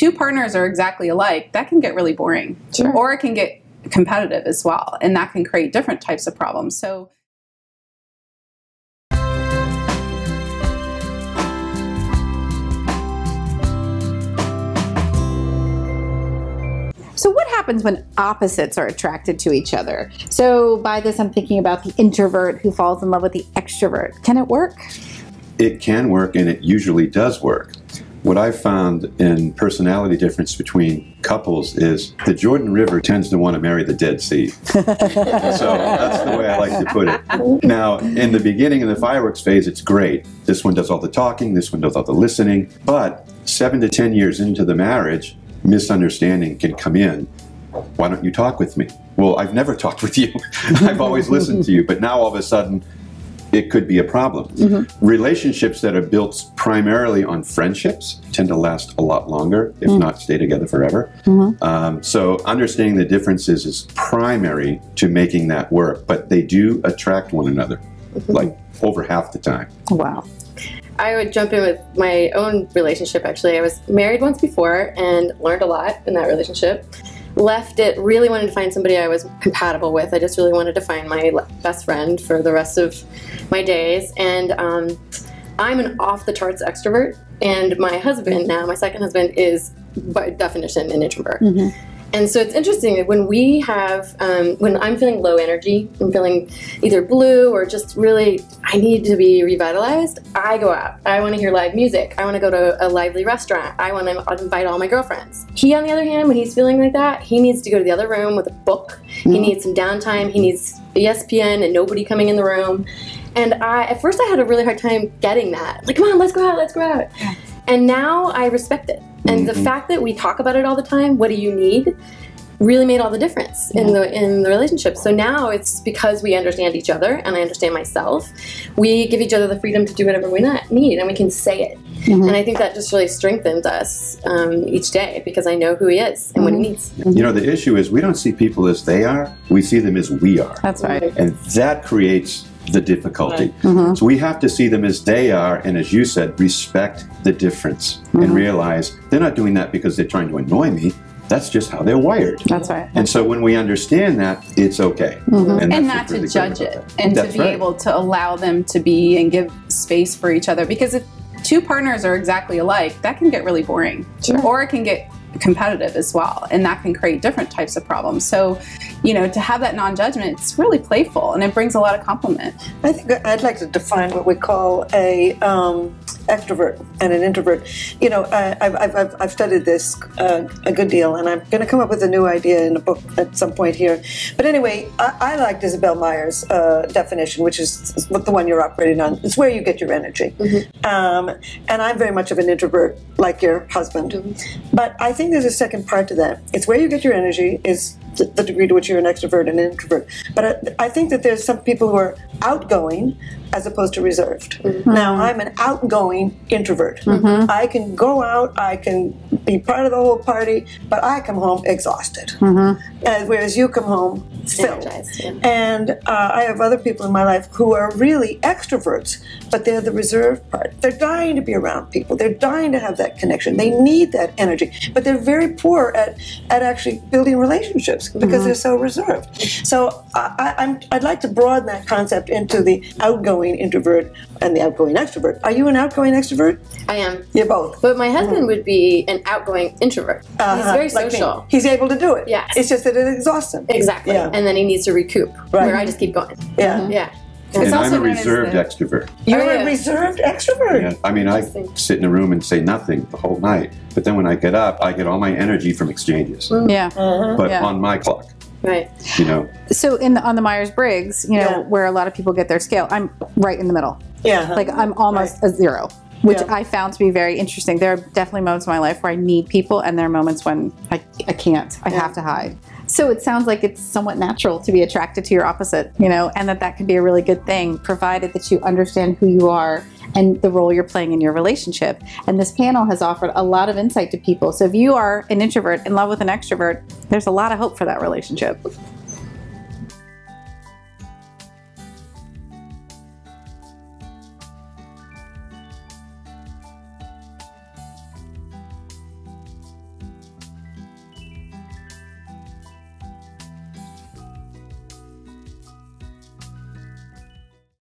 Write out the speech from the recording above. two partners are exactly alike, that can get really boring. Sure. Or it can get competitive as well, and that can create different types of problems. So what happens when opposites are attracted to each other? So by this, I'm thinking about the introvert who falls in love with the extrovert. Can it work? It can work, and it usually does work. What I've found in personality difference between couples is the Jordan River tends to want to marry the Dead Sea. So that's the way I like to put it. Now, in the beginning of the fireworks phase, it's great. This one does all the talking, this one does all the listening. But 7 to 10 years into the marriage, misunderstanding can come in. Why don't you talk with me? Well, I've never talked with you. I've always listened to you, but now all of a sudden it could be a problem. Mm-hmm. Relationships that are built primarily on friendships tend to last a lot longer, if not stay together forever. Mm-hmm. So understanding the differences is primary to making that work, but they do attract one another, like over half the time. Wow. I would jump in with my own relationship, actually. I was married once before and learned a lot in that relationship. Left it, really wanted to find somebody I was compatible with. I just really wanted to find my best friend for the rest of my days. And I'm an off-the-charts extrovert, and my husband now, my second husband, is by definition an introvert. Mm-hmm. And so it's interesting that when we have, when I'm feeling low energy, I'm feeling either blue or just really, I need to be revitalized, I go out. I want to hear live music. I want to go to a lively restaurant. I want to invite all my girlfriends. He, on the other hand, when he's feeling like that, he needs to go to the other room with a book. Mm-hmm. He needs some downtime. He needs ESPN and nobody coming in the room. And at first I had a really hard time getting that. Like, come on, let's go out, let's go out. And now I respect it. And the fact that we talk about it all the time, what do you need, really made all the difference in the relationship. So now it's because we understand each other and I understand myself, we give each other the freedom to do whatever we need and we can say it. Mm-hmm. And I think that just really strengthens us each day because I know who he is and what he needs. You know, the issue is we don't see people as they are, we see them as we are. That's right. And that creates the difficulty. So we have to see them as they are, and as you said, respect the difference and realize they're not doing that because they're trying to annoy me. That's just how they're wired. That's right. And so when we understand that, it's okay. And not to judge it, and to be able to allow them to be and give space for each other, because if two partners are exactly alike, that can get really boring. Sure. Or it can get competitive as well, and that can create different types of problems. So, you know, to have that non-judgment, it's really playful and it brings a lot of compliment. I think I'd like to define what we call a extrovert and an introvert. You know, I've studied this a good deal, and I'm going to come up with a new idea in a book at some point here. But anyway, I liked Isabel Myers' definition, which is the one you're operating on. It's where you get your energy. And I'm very much of an introvert, like your husband. But I think there's a second part to that. It's where you get your energy is the degree to which you're an extrovert and an introvert. But I think that there's some people who are outgoing as opposed to reserved. Now, I'm an outgoing introvert. I can go out, I can be part of the whole party, but I come home exhausted. Whereas you come home filled. And I have other people in my life who are really extroverts, but they're the reserved part. They're dying to be around people. They're dying to have that connection. They need that energy, but they're very poor at actually building relationships because they're so reserved. So I'd like to broaden that concept into the outgoing introvert and the outgoing extrovert. Are you an outgoing extrovert? I am. You're both. But my husband would be an outgoing introvert. He's very social. Like he's able to do it. Yeah. It's just that it exhausts him. Exactly. Yeah. And then he needs to recoup. Right. Where I just keep going. Yeah. Yeah. And I'm a reserved extrovert. You're a reserved extrovert. Yeah. I mean, I sit in a room and say nothing the whole night, but then when I get up, I get all my energy from exchanges. But on my clock. Right. You know. So on the Myers-Briggs, you know, where a lot of people get their scale, I'm right in the middle. Like I'm almost a zero, which I found to be very interesting. There are definitely moments in my life where I need people, and there are moments when I can't. I have to hide. So it sounds like it's somewhat natural to be attracted to your opposite, you know, and that can be a really good thing, provided that you understand who you are and the role you're playing in your relationship. And this panel has offered a lot of insight to people. So if you are an introvert in love with an extrovert, there's a lot of hope for that relationship.